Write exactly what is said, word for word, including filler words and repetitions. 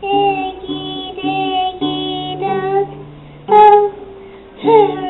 Diggy, diggy, does, oh,